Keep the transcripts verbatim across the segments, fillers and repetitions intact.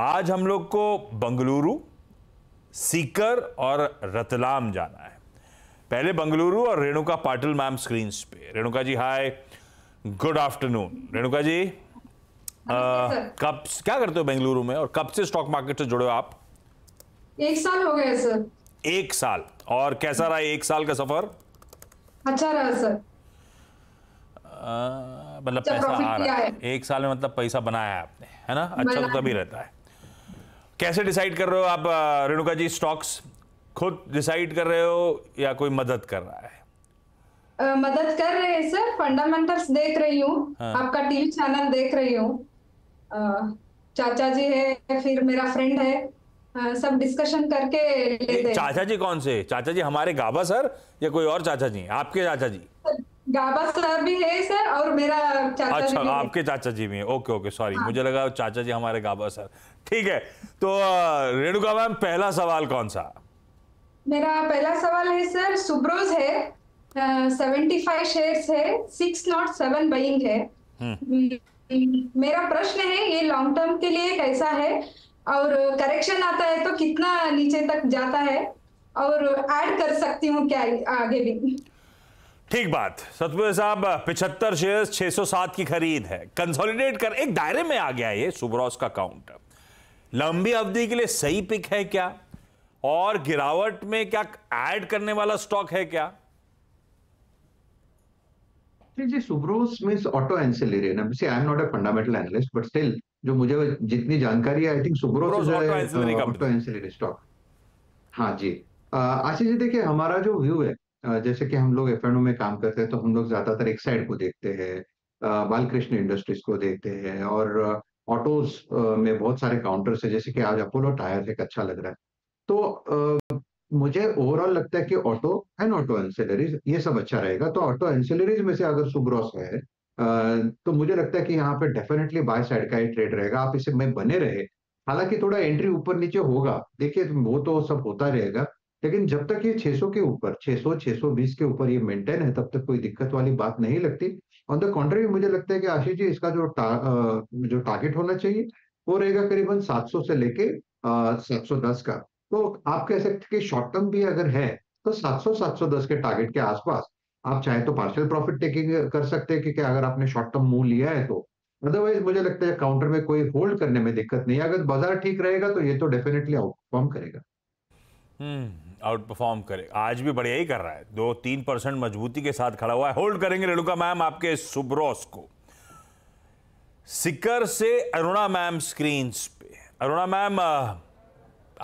आज हम लोग को बंगलुरु, सीकर और रतलाम जाना है। पहले बंगलुरु और रेणुका पाटिल मैम स्क्रीन्स पे। Renuka ji hi, good afternoon. Renuka ji आ, कब क्या करते हो बेंगलुरु में और कब से स्टॉक मार्केट से जुड़े हो आप? एक साल हो गए सर। एक साल, और कैसा रहा एक साल का सफर? अच्छा रहा सर। आ, मतलब पैसा आ रहा है एक साल में, मतलब पैसा बनाया है आपने, है ना? अच्छा तो तभी रहता है। कैसे डिसाइड कर रहे हो आप रेणुका जी स्टॉक्स? खुद डिसाइड कर रहे हो या कोई मदद कर रहा है? Uh, मदद कर रहे हैं सर। फंडामेंटल्स देख रही हूँ। हाँ। आपका टीवी चैनल देख रही हूँ। चाचा जी है, फिर मेरा फ्रेंड है, आ, सब डिस्कशन करके लेते हैं। चाचा जी कौन से चाचा जी? हमारे गाबा सर या कोई और चाचा जी? आपके चाचा जी गाबा सर भी है सर, और मेरा चाचा अच्छा, जी अच्छा आपके चाचा जी भी है। ओके ओके सॉरी, हाँ। मुझे लगा चाचा जी हमारे गाबा सर। ठीक है, तो रेणुका मैम पहला सवाल कौन सा? मेरा पहला सवाल है सर, सुब्रोज है, सेवेंटी फाइव शेयर्स है, सिक्स नॉट सेवन बाइंग है। मेरा प्रश्न है ये लॉन्ग टर्म के लिए कैसा है, और करेक्शन आता है तो कितना नीचे तक जाता है, और ऐड कर सकती हूँ क्या आगे भी? ठीक बात सतपुरे साहब, पिछहत्तर शेयर्स छह सौ सात की खरीद है, कंसोलिडेट कर एक दायरे में आ गया ये सुब्रोस का काउंट। लंबी अवधि के लिए सही पिक है क्या, और गिरावट में क्या ऐड करने वाला स्टॉक है क्या? जी, सुब्रोस मींस ऑटो एंसिलरी है ना। See, I am not a fundamental analyst, but still जो मुझे जितनी जानकारी है, I think Subros auto ancillary stock. हाँ जी, आशीष जी देखिए, हमारा जो व्यू है, जैसे कि हम लोग एफ एन ओ में काम करते हैं तो हम लोग ज्यादातर एक साइड को देखते हैं, बालकृष्ण इंडस्ट्रीज को देखते हैं, और ऑटोज में बहुत सारे काउंटर्स है, जैसे कि आज अपोलो टायर्स एक अच्छा लग रहा है। तो आ, मुझे ओवरऑल लगता है कि ऑटो एंड ऑटो एंसिलरीज ये सब अच्छा रहेगा। तो ऑटो एंसिलरीज में से अगर सुब्रोस है तो मुझे लगता है कि यहाँ पे डेफिनेटली बाय साइड का ही ट्रेड रहेगा। आप इसे में बने रहे, हालांकि थोड़ा एंट्री ऊपर नीचे होगा, देखिए वो तो सब होता रहेगा, लेकिन जब तक ये छह सौ के ऊपर छह सौ छह सौ बीस के ऊपर ये मेंटेन है तब तक कोई दिक्कत वाली बात नहीं लगती। ऑन द कॉन्ट्री मुझे लगता है कि आशीष जी इसका जो टा, जो टारगेट होना चाहिए वो रहेगा करीबन सात सौ से लेके सात सौ दस का। तो आप कह सकते हैं कि शॉर्ट टर्म भी अगर है तो सात सौ सात सौ दस के टारगेट के आसपास आप चाहे तो पार्शियल प्रॉफिट टेकिंग कर सकते हैं कि क्या अगर आपने शॉर्ट टर्म मूव लिया है तो। अदरवाइज मुझे लगता है काउंटर में कोई होल्ड करने में दिक्कत नहीं है। अगर बाजार ठीक रहेगा तो ये तो डेफिनेटली आउट परफॉर्म करेगा। हम्म आउट परफॉर्म करेगा, आज भी बढ़िया ही कर रहा है, दो तीन परसेंट मजबूती के साथ खड़ा हुआ है। होल्ड करेंगे रेणुका मैम आपके सुब्रोस को। सिकर से अरुणा मैम स्क्रीन पे। अरुणा मैम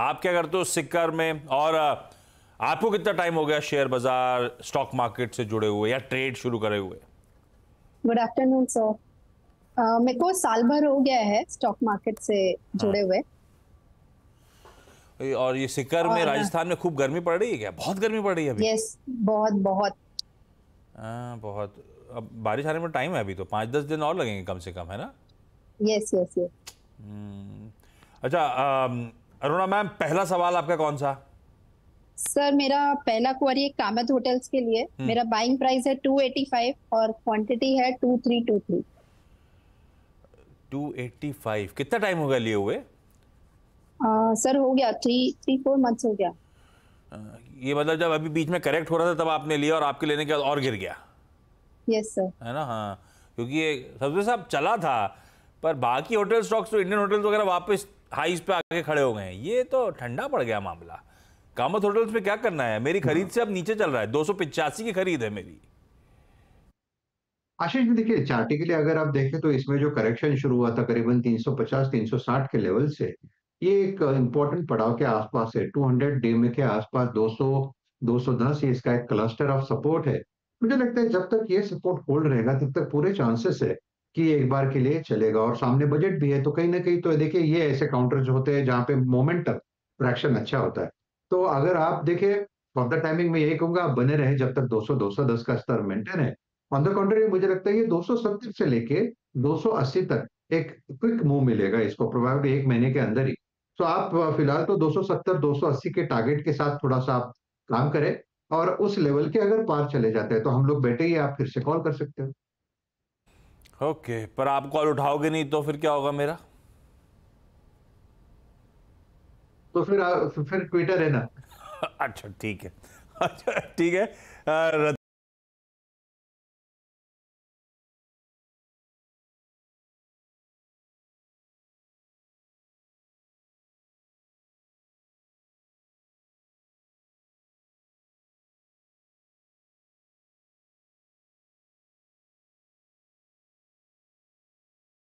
आप क्या करते हो सिक्कर में, और आपको कितना टाइम हो गया शेयर बाजार स्टॉक मार्केट से जुड़े हुए या ट्रेड शुरू करे हुए? गुड आफ्टरनून सर, मेरे को साल भर हो गया है स्टॉक मार्केट से जुड़े हुए। और ये सिक्कर में राजस्थान में खूब गर्मी पड़ रही है क्या? बहुत गर्मी पड़ रही है अभी। यस बहुत बहुत आ, बहुत। अब बारिश आने में टाइम है अभी तो पाँच दस दिन और लगेंगे कम से कम, है ना? Yes yes yes. अच्छा अरुणा मैम, पहला सवाल आपका कौन सा? सर मेरा पहला क्वेरी है कामत होटल्स के लिए। मेरा बाइंग प्राइस है टू एटी फाइव और क्वांटिटी है two three two three. Two eighty five कितना टाइम हो गया लिए हुए? आ, सर हो गया थ्री थ्री फोर मंथ्स हो गया। आ, ये मतलब जब अभी बीच में करेक्ट हो रहा था तब आपने लिया, और आपके लेने के बाद और गिर गया। यस सर, है ना? हाँ, क्योंकि ये सबसे साहब चला था, पर बाकी होटल स्टॉक्स तो इंडियन होटल्स वगैरह वापस हाईज पे आके खड़े हो गए हैं। ये तो ठंडा पड़ गया मामला। कामत होटल्स पे क्या करना है? मेरी खरीद से अब नीचे चल रहा है, दो सौ पिचासी की खरीद है मेरी। आशीष जी देखिए, चार्टिकली अगर आप देखें तो इसमें जो करेक्शन शुरू हुआ था करीबन तीन सौ पचास तीन सौ साठ के लेवल से, ये एक इंपॉर्टेंट पड़ाव के आसपास है। टू हंड्रेड डे में के आसपास दो सौ दो सौ दस ये इसका एक क्लस्टर ऑफ सपोर्ट है। मुझे लगता है जब तक ये सपोर्ट होल्ड रहेगा तब तक पूरे चांसेस है कि एक बार के लिए चलेगा, और सामने बजट भी है तो कहीं ना कहीं तो देखिए ये ऐसे काउंटर जो होते हैं जहाँ पे मोमेंटम ट्रैक्शन अच्छा होता है। तो अगर आप देखें फॉर द टाइमिंग में यही कहूंगा आप बने रहे जब तक दो सौ दो सौ दस का स्तर मेंटेन है। ऑन द कॉन्ट्री मुझे लगता है ये दो सौ सत्तर से लेके दो सौ अस्सी तक एक क्विक मूव मिलेगा इसको, प्रोबेबली एक महीने के अंदर ही। तो आप फिलहाल तो दो सौ सत्तर दो सौ अस्सी के टारगेट के साथ थोड़ा सा आप काम करें, और उस लेवल के अगर पार चले जाते हैं तो हम लोग बैठे ही आप फिर से कॉल कर सकते हो। ओके okay, पर आप कॉल उठाओगे नहीं तो फिर क्या होगा मेरा? तो फिर फिर ट्विटर है ना। अच्छा ठीक है, अच्छा ठीक है।